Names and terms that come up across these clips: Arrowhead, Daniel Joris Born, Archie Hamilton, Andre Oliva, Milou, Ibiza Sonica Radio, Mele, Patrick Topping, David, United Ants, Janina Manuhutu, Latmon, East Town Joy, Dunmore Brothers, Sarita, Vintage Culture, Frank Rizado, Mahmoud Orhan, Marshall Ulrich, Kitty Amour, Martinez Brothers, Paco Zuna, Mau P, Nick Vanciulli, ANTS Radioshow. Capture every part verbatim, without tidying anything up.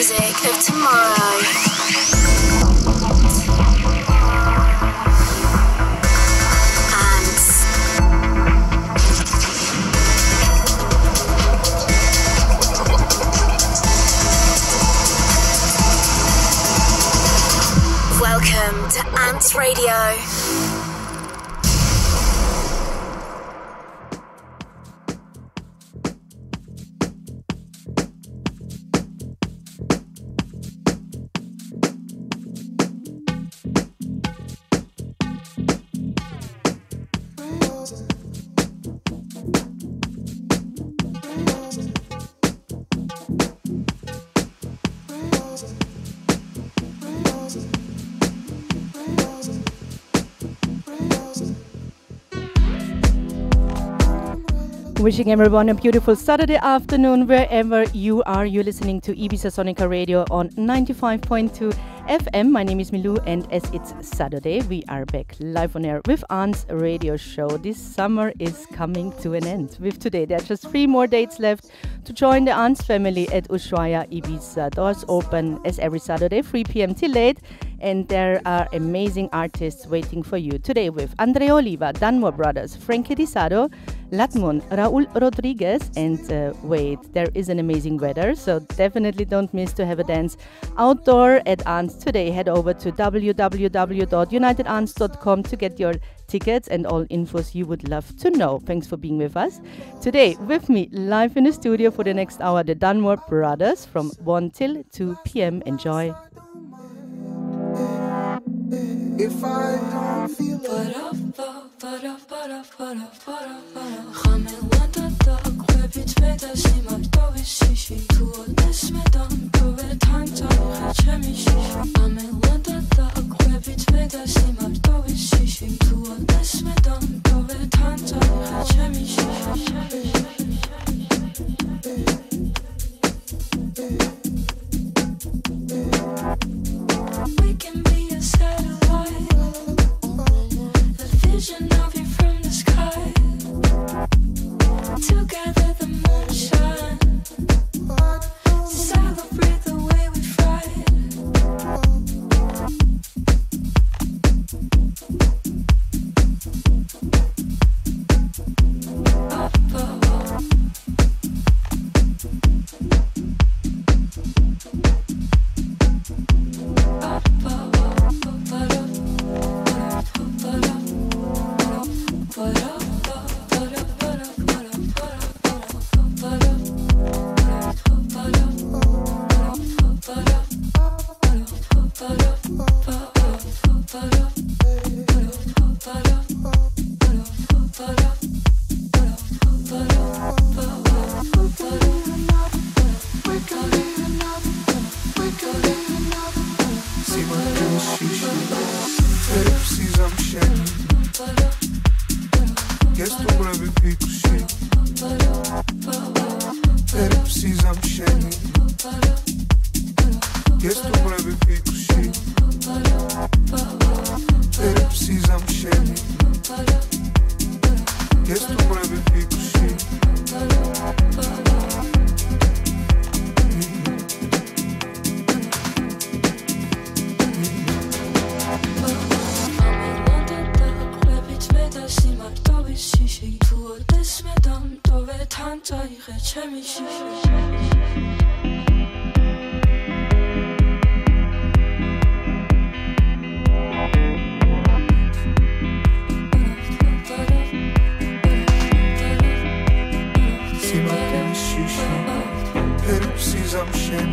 music of tomorrow. Ants. Welcome to ANTS Radio. Wishing everyone a beautiful Saturday afternoon wherever you are. You're listening to Ibiza Sonica Radio on ninety-five point two F M. My name is Milou, and as it's Saturday, we are back live on air with ANTS Radio Show. This summer is coming to an end with today. There are just three more dates left to join the ANTS family at Ushuaia Ibiza. Doors open as every Saturday, three p m till late. And there are amazing artists waiting for you today with Andre Oliva, Dunmore Brothers, Frankie Di Sado, Latmon, Raul Rodriguez, and uh, wait, there is an amazing weather, so definitely don't miss to have a dance outdoor at ANTS today. Head over to w w w dot united ants dot com to get your tickets and all infos you would love to know. Thanks for being with us. Today, with me live in the studio for the next hour, the Dunmore Brothers from one till two p m Enjoy. If I don't feel it, we can be a satellite, the vision of you from the sky. Together the moonshine, celebrate the way we fly. Up, up, up, up. Oopsies, I'm shit.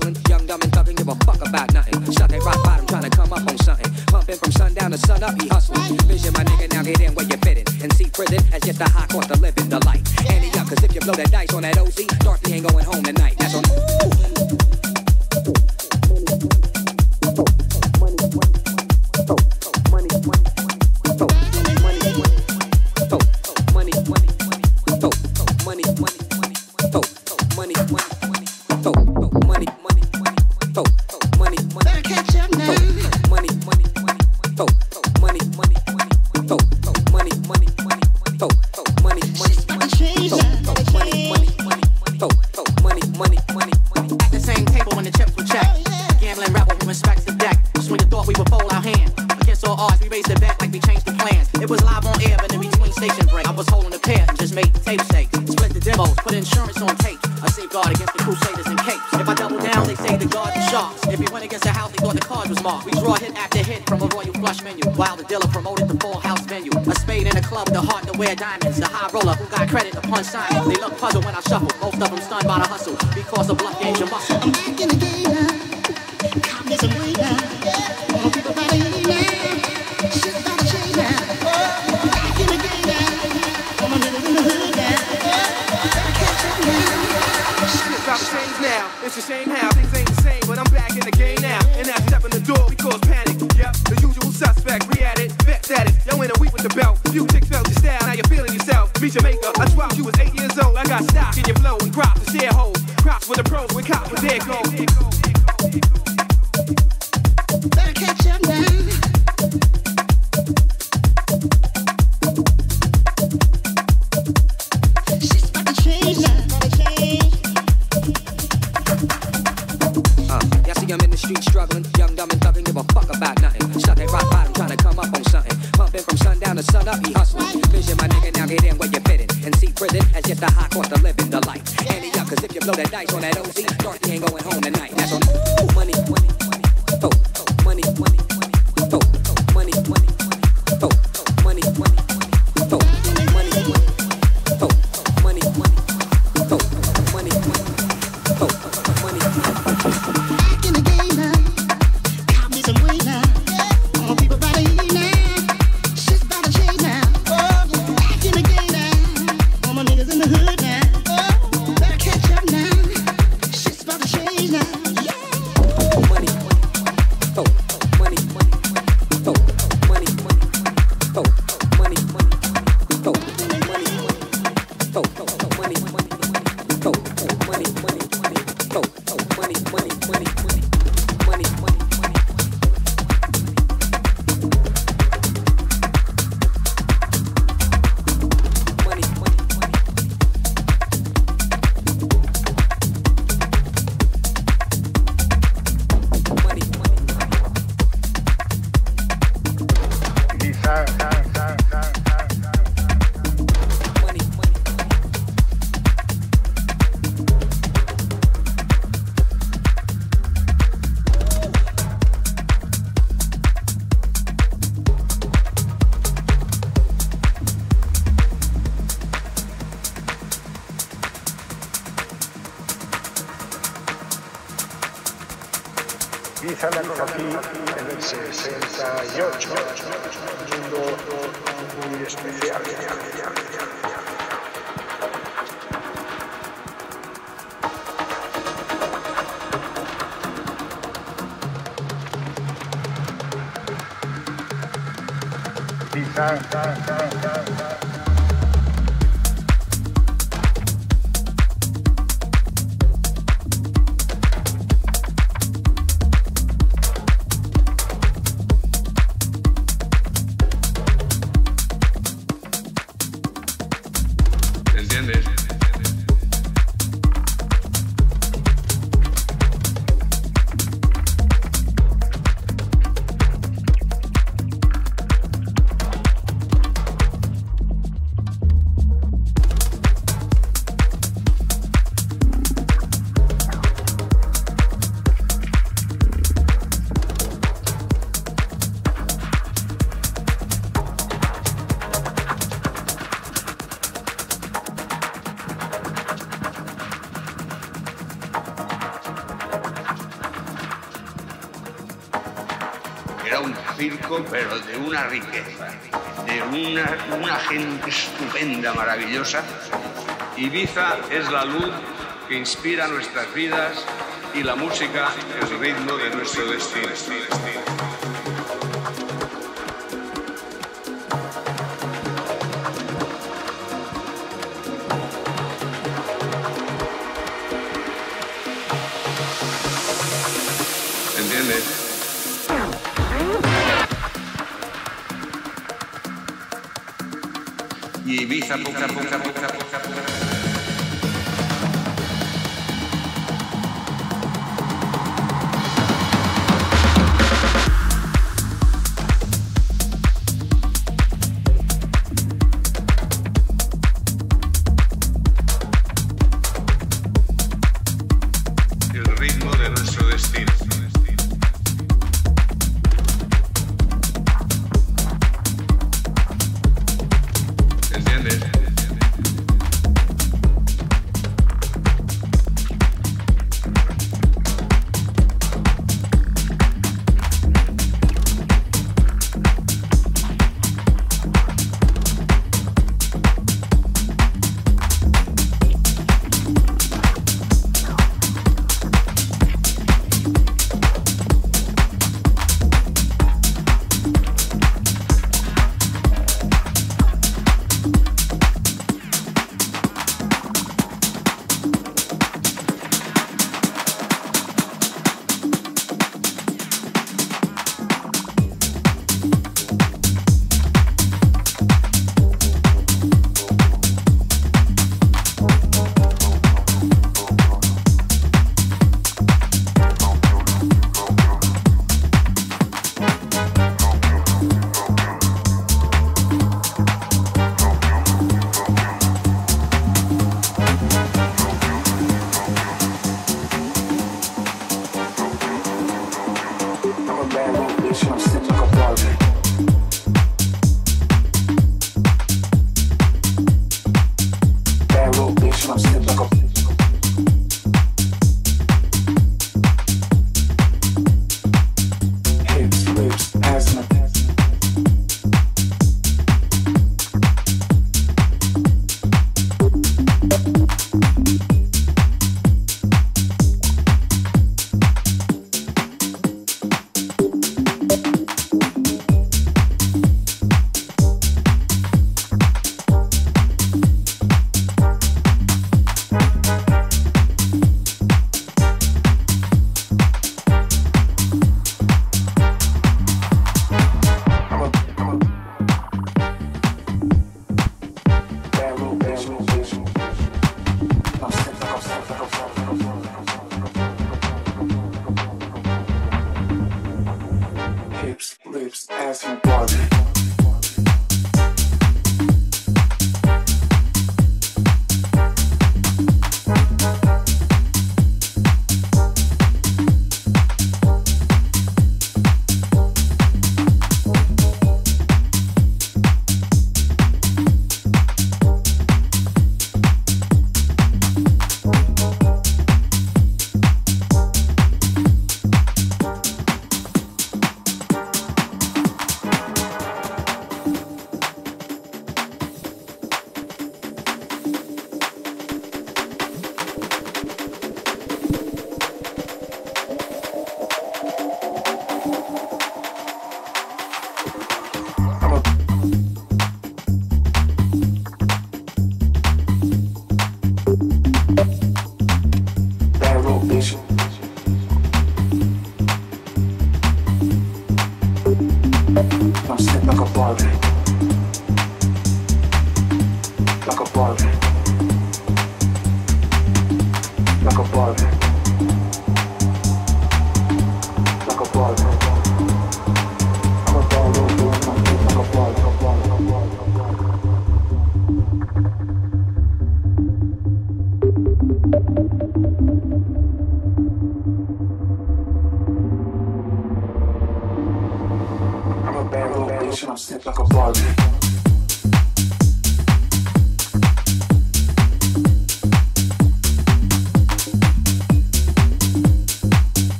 struggling, young, dumb, and thugging, give a fuck about nothing. Stuck at rock bottom, trying to come up on something. Pumping from sundown to sun up, he hustling. Vision, my nigga, now get in where you fit in. And see prison as just a high cost to live in the light. And it up, cause if you blow that dice on that O Z, Dorothy ain't going home tonight. That's on. era un circo, pero de una riqueza, de una, una gente estupenda, maravillosa. Ibiza es la luz que inspira nuestras vidas y la música es el ritmo de nuestro destino. ¿Entiendes? Y Ibiza, poca, poca, poca, poca, poca.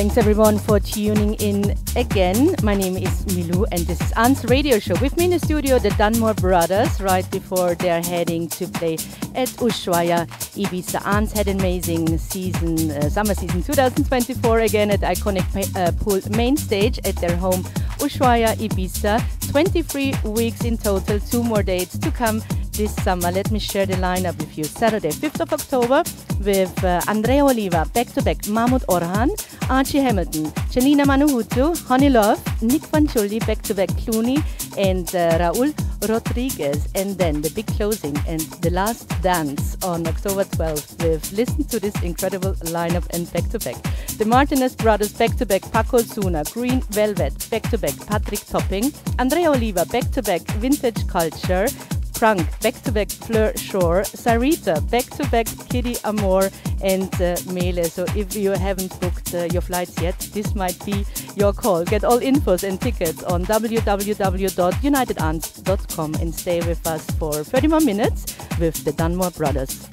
Thanks everyone for tuning in again. My name is Milou and this is ANTS Radio Show. With me in the studio, the Dunmore Brothers, right before they're heading to play at Ushuaia Ibiza. ANTS had an amazing season, uh, summer season twenty twenty-four again at the iconic uh, pool main stage at their home Ushuaia Ibiza. twenty-three weeks in total, two more dates to come this summer. Let me share the lineup with you. Saturday, fifth of October, with uh, Andre Oliva, back-to-back, Mahmoud Orhan, Archie Hamilton, Janina Manuhutu, Honey Love, Nick Vanciulli, back-to-back, Clooney, and uh, Raul Rodriguez. And then the big closing and the last dance on October twelfth with, listen to this incredible lineup and back-to-back, the Martinez Brothers, back-to-back, Paco Zuna, Green Velvet, back-to-back, Patrick Topping, Andre Oliva, back-to-back, Vintage Culture, Frank, back-to-back, Fleur Shore, Sarita, back-to-back, Kitty Amour, and uh, Mele. So if you haven't booked uh, your flights yet, this might be your call. Get all infos and tickets on w w w dot united ants dot com and stay with us for thirty more minutes with the Dunmore Brothers.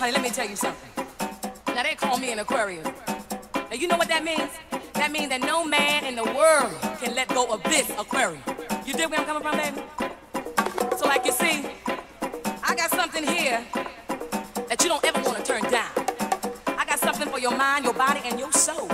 Honey, let me tell you something. Now, they call me an Aquarius. Now, you know what that means? That means that no man in the world can let go of this aquarium. You dig where I'm coming from, baby? So, like you see, I got something here that you don't ever want to turn down. I got something for your mind, your body, and your soul.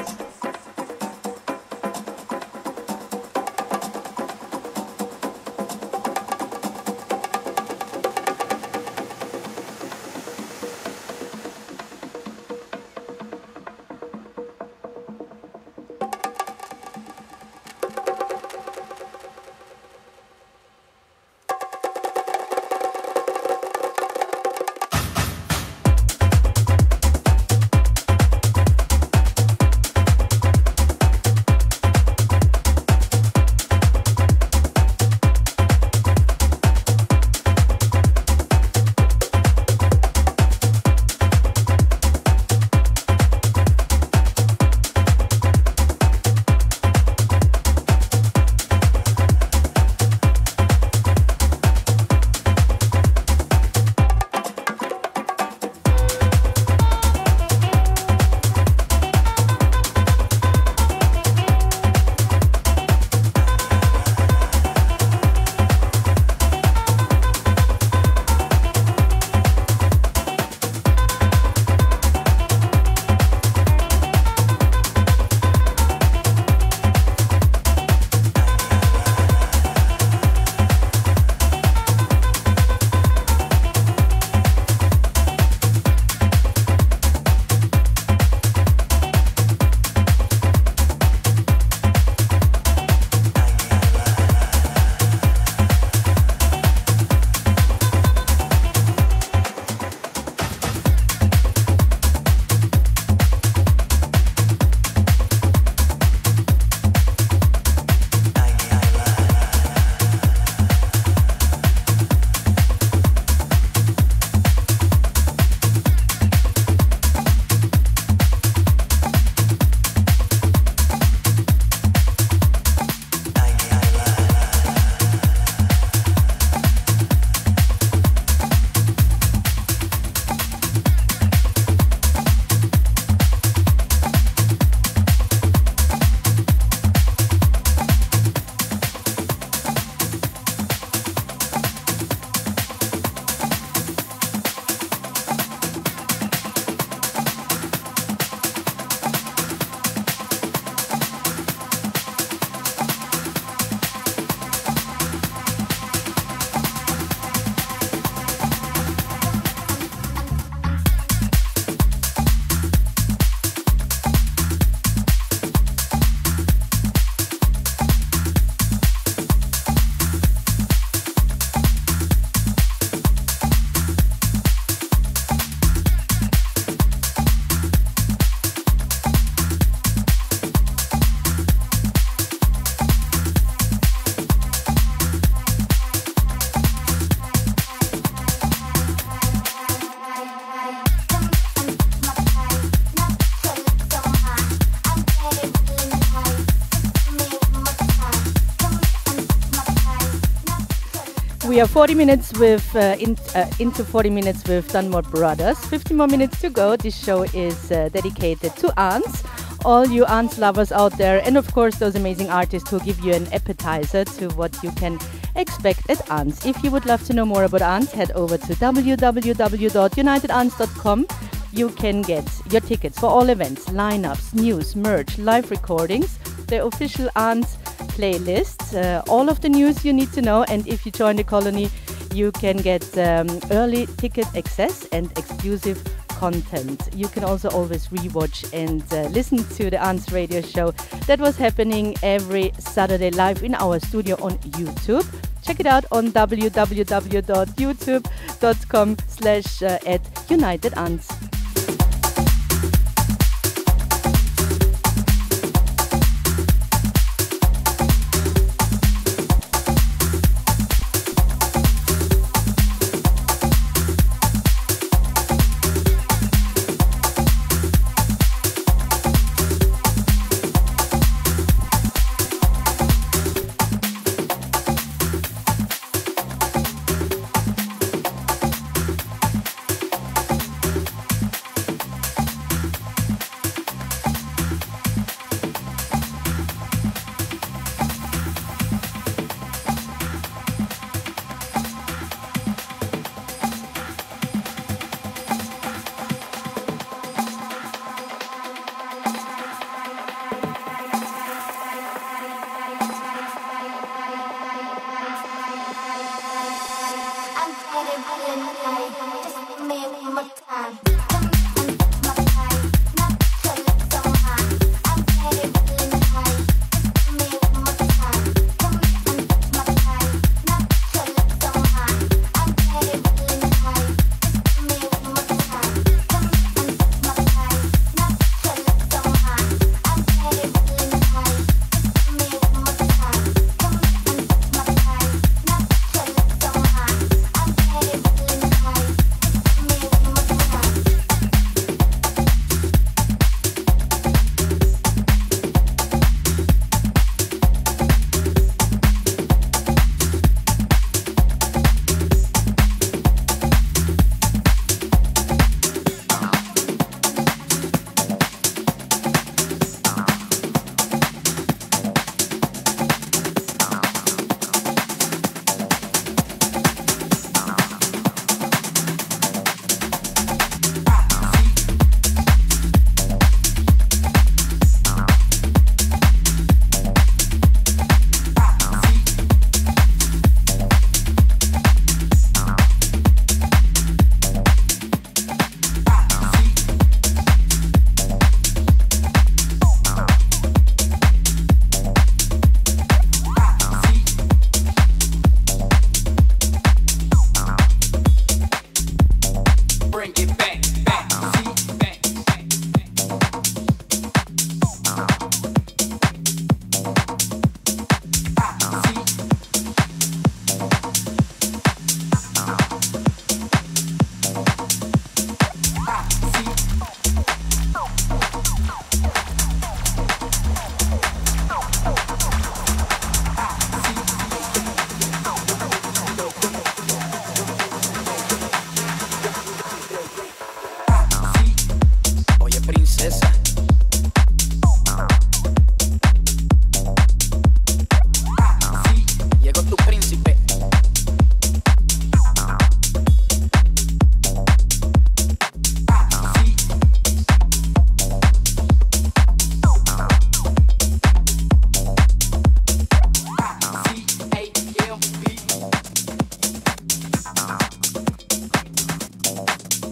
We are forty minutes with, uh, in, uh, into forty minutes with Dunmore Brothers. fifty more minutes to go. This show is uh, dedicated to aunts, all you aunts lovers out there, and of course those amazing artists who give you an appetizer to what you can expect at aunts. If you would love to know more about aunts, head over to w w w dot united aunts dot com. You can get your tickets for all events, lineups, news, merch, live recordings, the official aunts playlists, uh, all of the news you need to know, and if you join the colony you can get um, early ticket access and exclusive content. You can also always rewatch and uh, listen to the ANTS Radio Show that was happening every Saturday live in our studio on YouTube. Check it out on w w w dot youtube dot com slash at United Ants.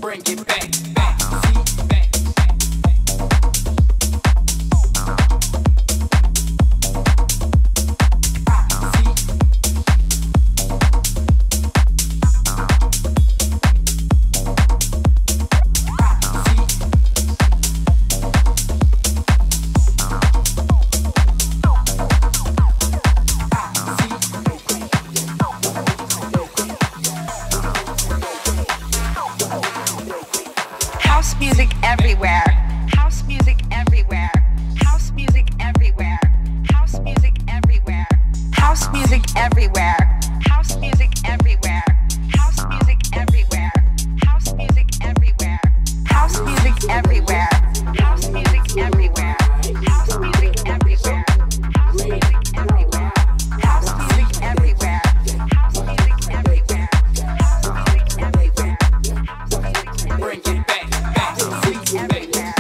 bring it back. Bring it back, back, everywhere.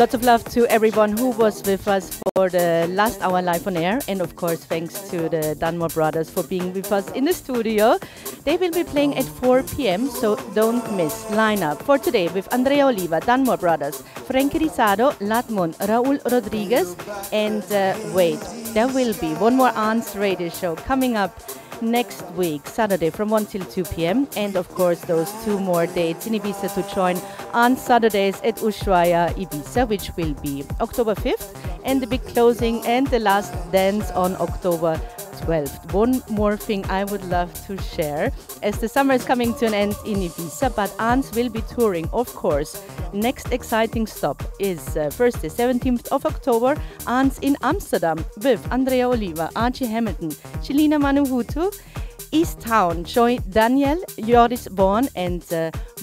lots of love to everyone who was with us for the last hour live on air. And of course, thanks to the Dunmore Brothers for being with us in the studio. They will be playing at four p m, so don't miss. Lineup for today with Andre Oliva, Dunmore Brothers, Frank Rizado, Latmon, Raul Rodriguez, and uh, wait, there will be one more ANTS Radio Show coming up next week, Saturday from one till two p m And of course, those two more dates in Ibiza to join on Saturdays at Ushuaia Ibiza, which will be October fifth and the big closing and the last dance on October twelfth. One more thing I would love to share, as the summer is coming to an end in Ibiza, but ANTS will be touring, of course. Next exciting stop is uh, Thursday, seventeenth of October, ANTS in Amsterdam with Andrea Oliva, Archie Hamilton, Celina Manuhutu, East Town Joy, Daniel Joris Born, and uh,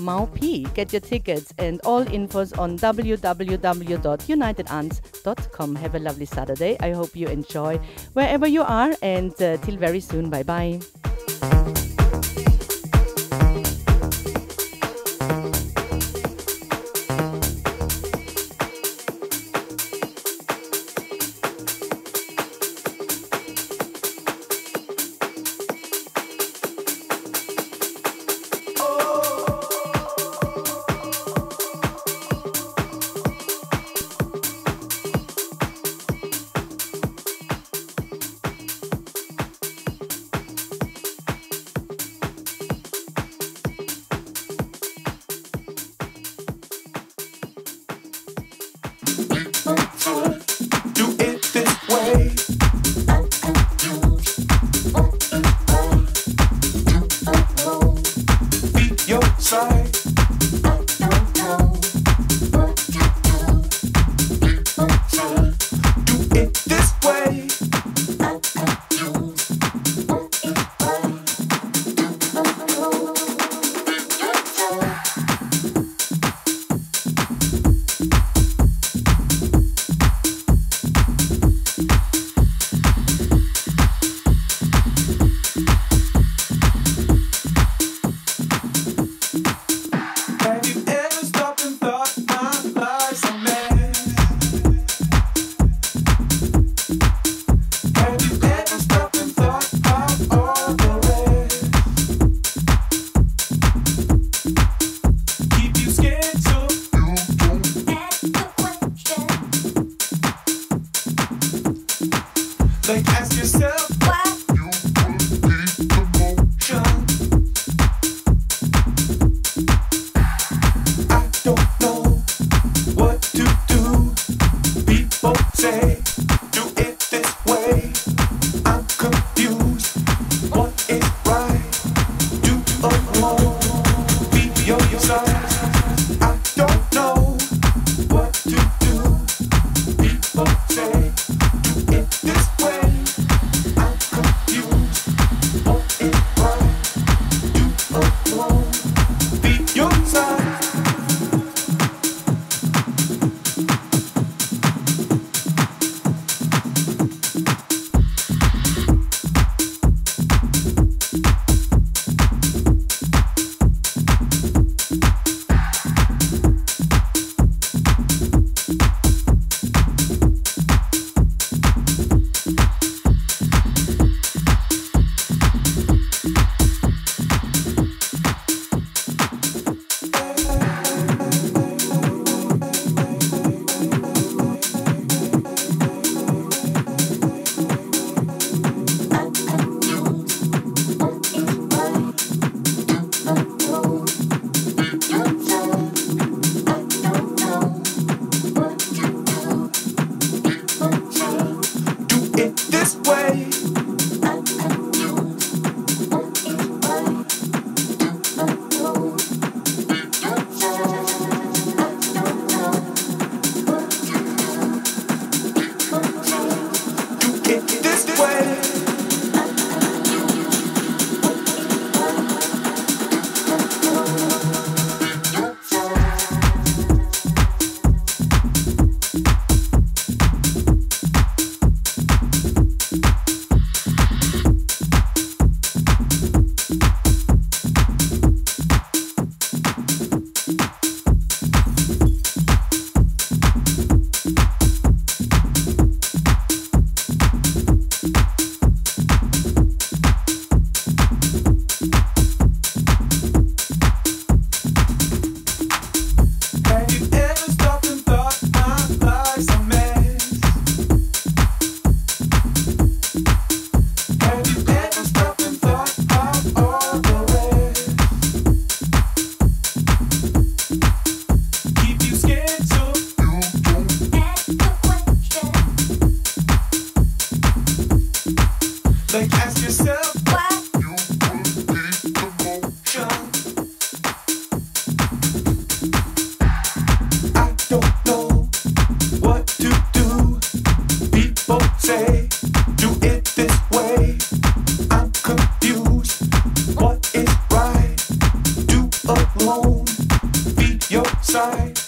Mau P. Get your tickets and all infos on w w w dot united ants dot com. Have a lovely Saturday. I hope you enjoy wherever you are, and uh, till very soon. Bye-bye. alone. Be your side.